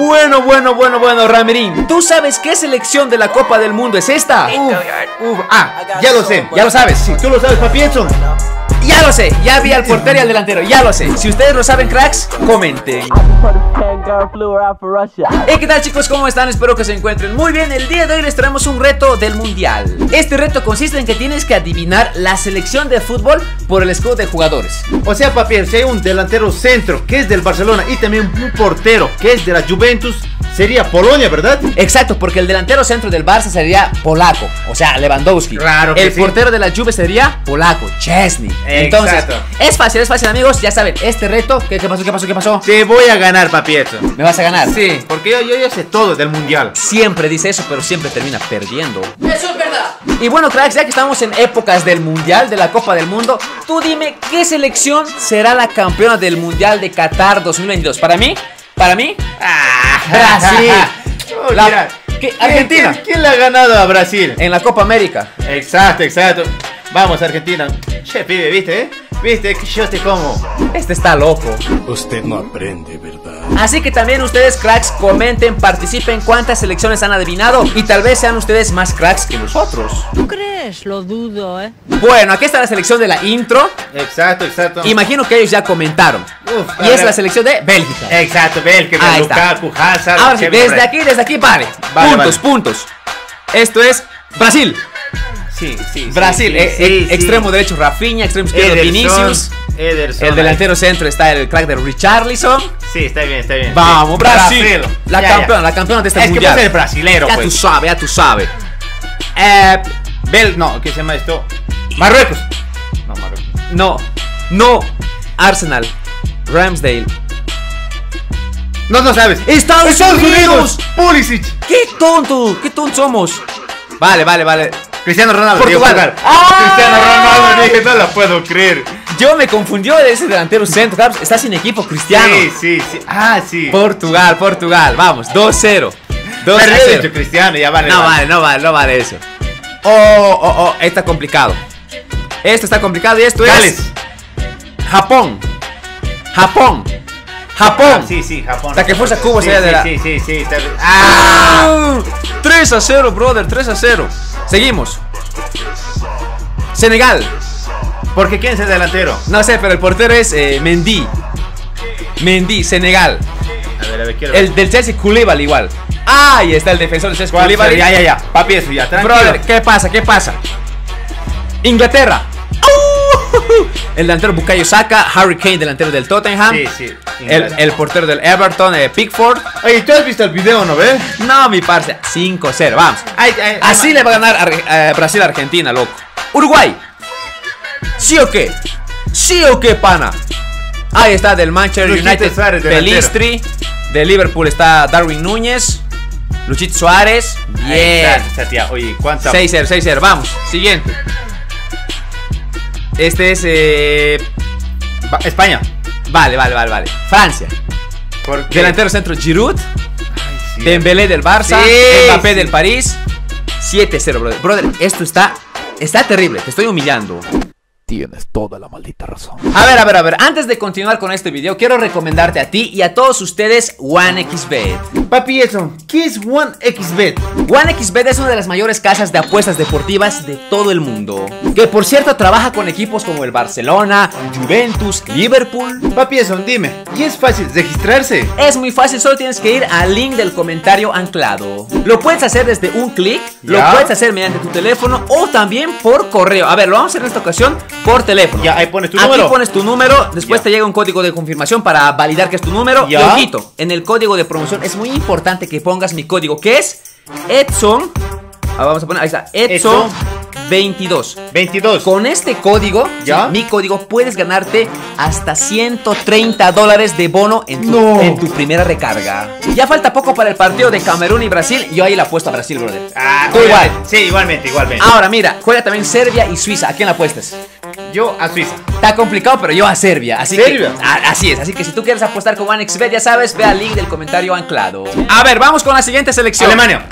Bueno, Ramirín, ¿tú sabes qué selección de la Copa del Mundo es esta? Ya lo sé, ya lo sabes. Si tú lo sabes, papi Edson. Ya lo sé, ya vi al portero y al delantero, ya lo sé. Si ustedes lo saben, cracks, comenten. Hey, ¿qué tal, chicos? ¿Cómo están? Espero que se encuentren muy bien. El día de hoy les traemos un reto del mundial. Este reto consiste en que tienes que adivinar la selección de fútbol por el escudo de jugadores. O sea, papi, si hay un delantero centro que es del Barcelona y también un portero que es de la Juventus, sería Polonia, ¿verdad? Exacto, porque el delantero centro del Barça sería polaco, o sea, Lewandowski. Claro que sí. El portero de la Juve sería polaco, Chesney. Entonces, exacto. Es fácil, amigos. Ya saben, este reto. ¿Qué pasó? Te voy a ganar, papi Edson. ¿Me vas a ganar? Sí, porque yo sé todo del mundial. Siempre dice eso, pero siempre termina perdiendo. Eso es verdad. Y bueno, cracks, ya que estamos en épocas del mundial, de la Copa del Mundo, tú dime qué selección será la campeona del mundial de Qatar 2022. Para mí, Brasil. Oh, Argentina. ¿Quién le ha ganado a Brasil? En la Copa América. Exacto. Vamos, Argentina. Che, pibe, ¿viste? ¿Viste? Que yo te como. Este está loco. Usted no aprende, ¿verdad? Así que también ustedes, cracks, comenten, participen cuántas selecciones han adivinado. Y tal vez sean ustedes más cracks que nosotros. ¿Tú crees? Lo dudo, ¿eh? Bueno, aquí está la selección de la intro. Exacto. Imagino que ellos ya comentaron. Y es la selección de Bélgica. Exacto, Bélgica, Lukaku, Hazard. Ahora sí, desde aquí, vale. Puntos. Esto es Brasil. Sí, Brasil, extremo derecho Rafinha, extremo izquierdo Vinicius, Ederson, el delantero centro está el crack de Richarlison. Sí, está bien. Vamos, Brasil. La campeona de este mundial. Es que va a ser brasilero, pues. Ya tú sabes. ¿Qué se llama esto? Marruecos. No. Arsenal. Ramsdale. No sabes. Estados Unidos. Pulisic. Qué tontos somos. Vale. Cristiano Ronaldo. Portugal. Cristiano Ronaldo, dije, no la puedo creer. Yo me confundió de ese delantero centro. Está sin equipo, Cristiano. Sí. Sí. Portugal. Vamos, 2-0. 2-0. Cristiano, ya vale. No vale eso. Esto está complicado y esto es Japón. Japón. La que fuerza Cuba sería de la. Sí. 3-0, brother, 3-0. Seguimos. Senegal. Porque ¿quién es el delantero? No sé, pero el portero es Mendy, Senegal. A ver, quiero ver. El del Chelsea, Koulibaly, igual. Ahí está el defensor del Chelsea, Koulibaly. Ya. Papi, eso ya, tranquilo. Brother, ¿qué pasa? Inglaterra. El delantero Bukayo Saka, Harry Kane, delantero del Tottenham. Sí. El portero del Everton, Pickford. Oye, ¿tú has visto el video, no ves? No, mi parce. 5-0, vamos. Así le va a ganar Brasil a Argentina, loco. Uruguay. ¿Sí o qué, pana? Ahí está del Manchester United, Pelistri. De Liverpool está Darwin Núñez. Luchito Suárez. Bien. Oye, 6-0, vamos. Siguiente. Este es España. Vale. Francia. Delantero centro Giroud. Dembelé del Barça. Mbappé del París. 7-0, brother. Brother, esto está terrible. Te estoy humillando. Tienes toda la maldita razón. A ver. Antes de continuar con este video, quiero recomendarte a ti y a todos ustedes 1xBet. Papi Edson, ¿qué es 1xBet? 1xBet es una de las mayores casas de apuestas deportivas de todo el mundo, que por cierto trabaja con equipos como el Barcelona, Juventus, Liverpool. Papi Edson, dime, ¿y es fácil registrarse? Es muy fácil, solo tienes que ir al link del comentario anclado. Lo puedes hacer desde un clic, lo puedes hacer mediante tu teléfono o también por correo. A ver, lo vamos a hacer en esta ocasión por teléfono. Ya, ahí pones tu número. Aquí pones tu número, después te llega un código de confirmación para validar que es tu número. Y ojito, en el código de promoción es muy importante que pongas mi código, que es Edson. Vamos a poner, ahí está, Edson 22. Con este código, mi código, puedes ganarte hasta $130 de bono en tu primera recarga. Ya falta poco para el partido de Camerún y Brasil. Yo ahí la apuesto a Brasil, brother. ¿Tú igual? Sí, igualmente. Ahora mira, juega también Serbia y Suiza. ¿A quién la apuestas? Yo a Suiza. Está complicado, pero yo a Serbia. Así que si tú quieres apostar con 1xBet, ya sabes, ve al link del comentario anclado. A ver, vamos con la siguiente selección. Alemania.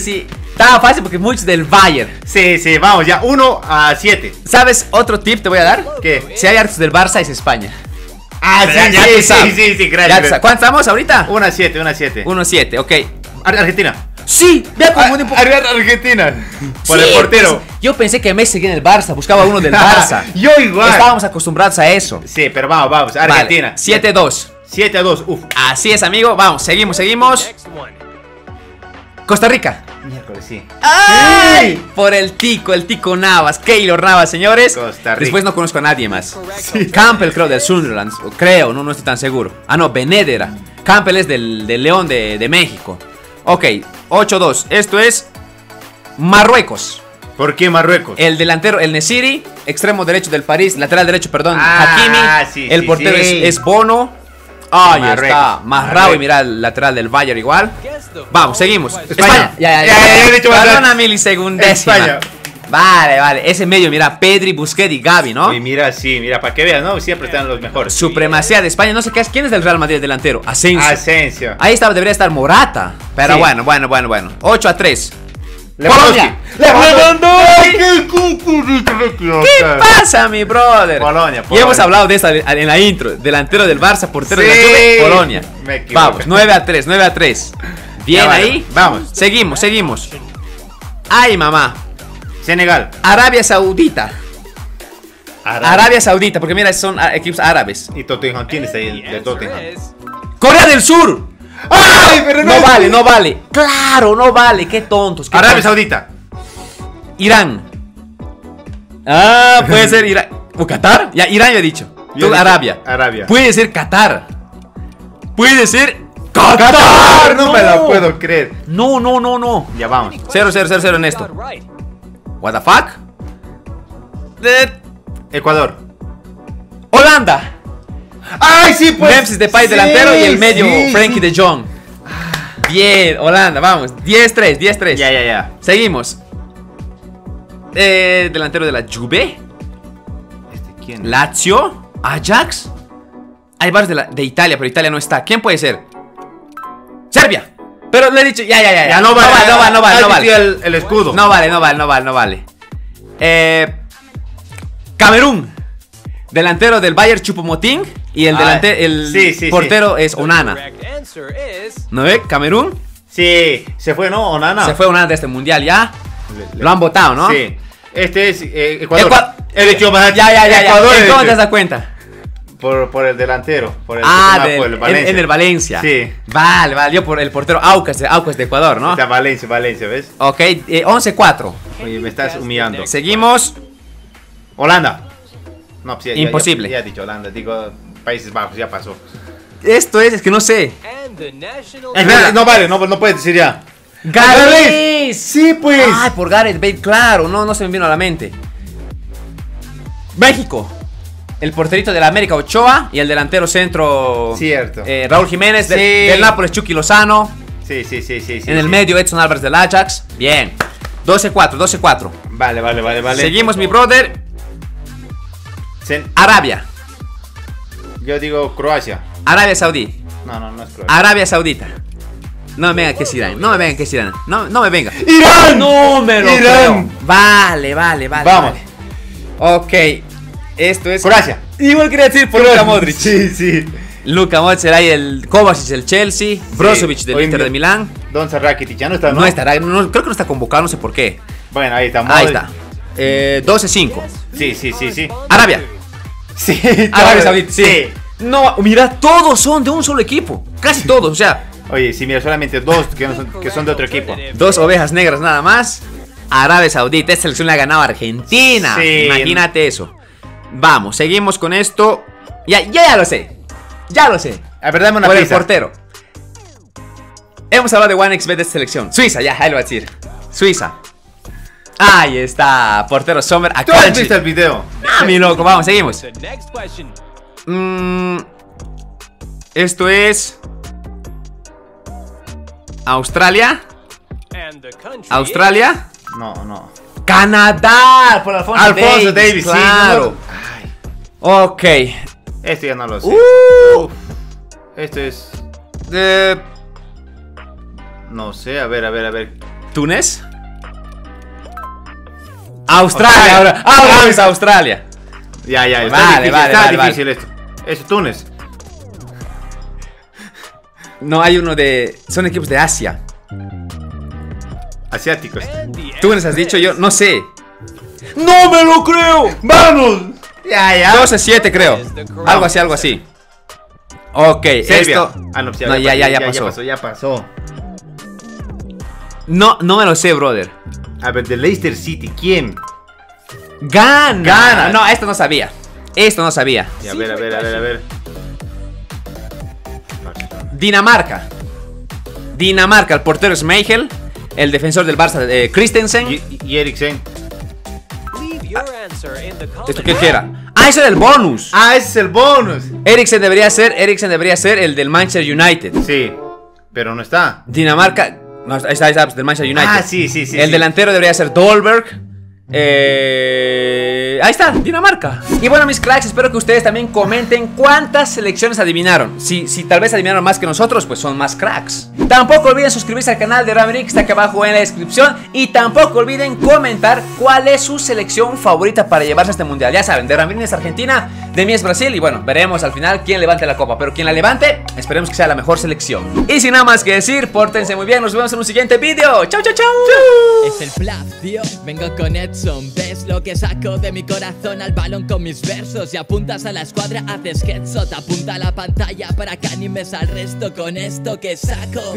Sí. Estaba fácil porque muchos del Bayern. Sí, vamos ya, 1-7. ¿Sabes otro tip te voy a dar? ¿Qué? Si hay hartos del Barça es España. Ah, sí, ya sí, gracias. ¿Cuánto estamos ahorita? 1-7, 1-7. 1-7, ok. Argentina. Sí, vea cómo Argentina. Por sí, el portero. Pues, yo pensé que Messi seguía en el Barça, buscaba uno del Barça. Yo igual. Estábamos acostumbrados a eso. Sí, pero vamos, Argentina. Vale, 7-2. 7-2, uff. Así es, amigo. Vamos, seguimos. Costa Rica. Miércoles, sí. ¡Ay! Sí. Por el tico Navas, Keylor Navas, señores. Costa Rica. Después no conozco a nadie más. Sí. Campbell, creo, del Sunderland. Creo, no estoy tan seguro. Ah, no, Benedera. Campbell es del León de México. Ok, 8-2. Esto es Marruecos. ¿Por qué Marruecos? El delantero, el Nesiri, extremo derecho del París, lateral derecho, perdón, Hakimi. Sí, el portero es Bono. Ahí está, Marrao, y mira el lateral del Bayern igual. Vamos, seguimos. España. Ya. Una milisegundésima. España. Vale, ese medio, mira, Pedri, Busquets y Gavi, ¿no? Y mira, para que veas, ¿no? Siempre están los mejores. Supremacía de España, no sé qué es. ¿Quién es del Real Madrid delantero? Asensio. Ahí estaba, debería estar Morata. Pero sí. Bueno. 8-3. Polonia. ¿Qué pasa, mi brother? Polonia. Y hemos hablado de esta en la intro. Delantero del Barça, portero de la Polonia. Vamos, 9-3. Bien ahí. Vamos. Seguimos. Ay, mamá. Senegal. Arabia Saudita, porque mira, son equipos árabes. Y Tottenham, tienes ahí el de Tottenham. Corea del Sur. ¡Ay, pero no! No vale. Claro, no vale. Qué tontos. Arabia Saudita. Irán. Ah, puede ser Irán. ¿O Qatar? Ya, Irán ya he dicho. Arabia. Puede ser Qatar. Puede ser Qatar. No me la puedo creer. No. Ya vamos. 0-0 en esto. What the fuck? Ecuador. Holanda. Ay, sí, pues. Memphis de país delantero y el medio Frenkie de Jong. Bien, Holanda, vamos. 10-3. Ya. Seguimos. Delantero de la Juve. ¿Quién? Lazio. Ajax. Hay varios de Italia, pero Italia no está. ¿Quién puede ser? Serbia. Pero le he dicho, ya. Ya no vale. El escudo. No vale. Camerún. Delantero del Bayern, Chupomotín. Y el portero es Onana. ¿No ve? Camerún. Sí, se fue, ¿no? Onana. Se fue Onana de este mundial, ya. Lo han votado, ¿no? Sí. Este es Ecuador. He dicho más. Ya. Ecuador. ¿Cómo te das cuenta? Por el delantero, por el Valencia. En el Valencia. Sí. Vale, yo por el portero Aucas de Ecuador, ¿no? Está Valencia, ¿ves? Ok, 11-4. Oye, me estás humillando. Seguimos. Holanda. No, pues imposible. Ya he dicho Holanda, digo Países Bajos, ya pasó. Esto es que no sé. No puedes decir ya. ¡Gareth! Sí, pues. Ay, por Gareth Bale, claro, no se me vino a la mente. México. El porterito de la América, Ochoa. Y el delantero centro, cierto, Raúl Jiménez, sí. Del Nápoles, Chucky Lozano. Sí. En el medio, Edson Álvarez del Ajax. Bien. 12-4. Vale. Seguimos, mi brother. Arabia. Yo digo Croacia. Arabia Saudí. No es Croacia. Arabia Saudita. No me venga que es Irán. No me venga. ¡Irán! No me lo creo. Vale. Vamos. Vale. Ok. Esto es Croacia. Igual quería decir por Luca Modric. Sí. Luca Modric será el Kovacic del Chelsea, sí. Brozovic del Inter de Milán. Donza Rakitic ya no está, ¿no? No estará, creo que no está convocado, no sé por qué. Bueno, ahí está Modric. Ahí está. 12-5. Sí. Arabia. Sí. Arabia Saudita. Sí. No, mira, todos son de un solo equipo. Casi todos, o sea. Oye, sí, mira, solamente dos que son de otro equipo. Dos ovejas negras nada más. Arabia Saudita, esta selección la ha ganado Argentina. Sí. Imagínate eso. Vamos, seguimos con esto. Ya lo sé. A ver, dame una pista. Por el portero. Hemos hablado de 1xBet de esta selección. Suiza, ya, ahí lo voy a decir. Suiza. Ahí está, portero Sommer. ¿Tú has visto el video? Ah, mi loco, vamos, seguimos. Esto es Australia. No. Canadá, por Alfonso Davies, claro. Sí, no. Ok. Esto ya no lo sé. Esto es no sé, a ver. ¿Túnez? Australia. Ahora es Australia. Ya. Está difícil esto. Es Túnez. No, hay uno de... Son equipos de Asia. Asiáticos. Tú nos has dicho, yo no sé. ¡No me lo creo! ¡Vamos! Ya. 2-7 creo. Algo así, algo así. Ok, Serbia. Esto... Ah, no, pues ya pasó. No, no me lo sé, brother. A ver, de Leicester City, ¿quién? ¡Gana! ¡Gana! No, esto no sabía. Esto no sabía. Sí, a ver, a ver, a ver, a ver. Dinamarca. Dinamarca, el portero es Schmeichel. El defensor del Barça, Christensen. Y Eriksen. ¿Esto qué era? ¡Ah, ese es el bonus! ¡Ah, ese es el bonus! Eriksen debería ser el del Manchester United. Sí, pero no está. Dinamarca. No, está del Manchester United. Ah, sí, sí, sí. El delantero debería ser Dolberg. Ahí está, Dinamarca. Y bueno, mis cracks, espero que ustedes también comenten cuántas selecciones adivinaron. Si tal vez adivinaron más que nosotros, pues son más cracks. Tampoco olviden suscribirse al canal de Ramirín, que está acá abajo en la descripción. Y tampoco olviden comentar cuál es su selección favorita para llevarse a este mundial. Ya saben, de Ramirín es Argentina, de mí es Brasil. Y bueno, veremos al final quién levante la copa. Pero quien la levante, esperemos que sea la mejor selección. Y sin nada más que decir, pórtense muy bien. Nos vemos en un siguiente video. Chau, chau, chau. Es el flash, tío. Vengo con Edson. ¿Ves lo que saco de mi corazón al balón con mis versos? Y apuntas a la escuadra, haces headshot. Apunta a la pantalla para que animes al resto con esto que saco.